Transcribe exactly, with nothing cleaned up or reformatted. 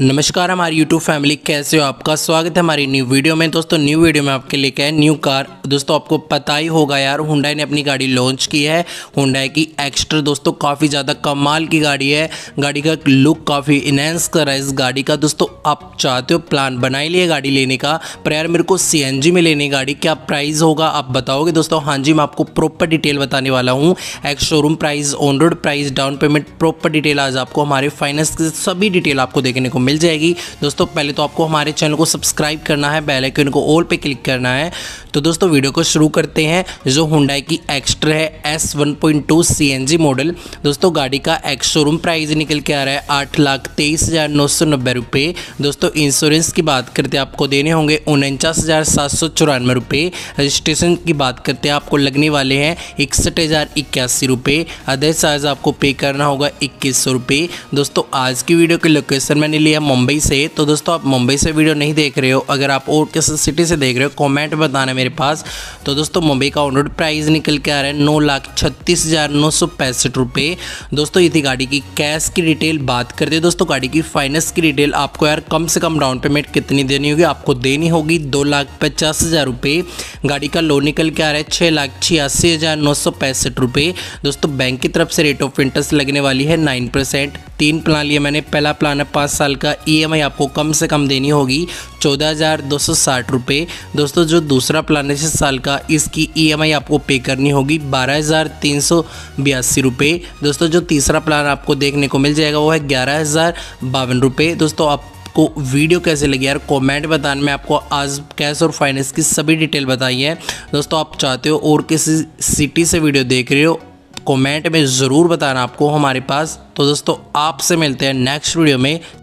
नमस्कार हमारी YouTube family, कैसे हो? आपका स्वागत है हमारी न्यू वीडियो में। दोस्तों न्यू वीडियो में आपके लेके आए न्यू कार। दोस्तों आपको पता ही होगा यार, हुंडई ने अपनी गाड़ी लॉन्च की है, हुंडई की एक्स्टर। दोस्तों काफ़ी ज़्यादा कमाल की गाड़ी है, गाड़ी का लुक काफ़ी इन्हेंस करा है इस गाड़ी का। दोस्तों आप चाहते हो, प्लान बना लिए गाड़ी लेने का, पर यार मेरे को सी एन जी में लेनी गाड़ी, क्या प्राइस होगा आप बताओगे? दोस्तों हाँ जी, मैं आपको प्रॉपर डिटेल बताने वाला हूँ। Ex showroom price, on road price, down payment, proper detail आज आपको हमारे फाइनेंस की सभी डिटेल आपको देखने को मिल जाएगी। दोस्तों पहले तो आपको हमारे चैनल को सब्सक्राइब करना है, बेल आइकन को ऑल पे क्लिक करना है। तो दोस्तों वीडियो को शुरू करते हैं। जो हुंडई की एक्स्टर है S one point two C N G model, दोस्तों गाड़ी का एक्स शोरूम प्राइस निकल के आ रहा है आठ लाख तेईस हज़ार नौ सौ नब्बे रुपये। दोस्तों इंश्योरेंस की बात करते हैं आपको देने होंगे उनचास हज़ार सात सौ चौरानवे रुपये। रजिस्ट्रेशन की बात करते हैं आपको लगने वाले हैं इकसठ हज़ार इक्यासी रुपये। अदर चार्ज आपको पे करना होगा इक्कीस सौ रुपये। दोस्तों आज की वीडियो की लोकेशन मैंने लिया मुंबई से, तो दोस्तों आप मुंबई से वीडियो नहीं देख रहे हो, अगर आप और किसी सिटी से देख रहे हो कमेंट बताना मेरे पास। तो दोस्तों मुंबई का ऑन रोड प्राइस निकल के आ रहा है नौ लाख छत्तीस हज़ार नौ सौ पैंसठ रुपये। दोस्तों ये थी गाड़ी की कैश की डिटेल। बात करते हैं दोस्तों गाड़ी की फाइनेंस की डिटेल। आपको यार कम से कम डाउन पेमेंट कितनी देनी होगी? आपको देनी होगी दो लाख पचास हज़ार रुपये। गाड़ी का लोन निकल के आ रहा है छः लाख छियासी हज़ार नौ सौ पैंसठ रुपये। दोस्तों बैंक की तरफ से रेट ऑफ इंटरेस्ट लगने वाली है नाइन परसेंट। तीन प्लान लिए मैंने, पहला प्लान है पाँच साल का, ई एम आई आपको कम से कम देनी होगी चौदह हज़ार दो सौ साठ रुपये। दोस्तों जो दूसरा प्लान है छः साल का, इसकी ई एम आई आपको पे करनी होगी बारह हज़ार तीन सौ बयासी रुपये। दोस्तों जो तीसरा प्लान आपको देखने को मिल जाएगा वो है ग्यारह हज़ार बावन रुपये। दोस्तों आप को वीडियो कैसे लगी यार कमेंट बताने में। आपको आज कैश और फाइनेंस की सभी डिटेल बताई है। दोस्तों आप चाहते हो और किसी सिटी से वीडियो देख रहे हो कमेंट में ज़रूर बताना आपको हमारे पास। तो दोस्तों आपसे मिलते हैं नेक्स्ट वीडियो में।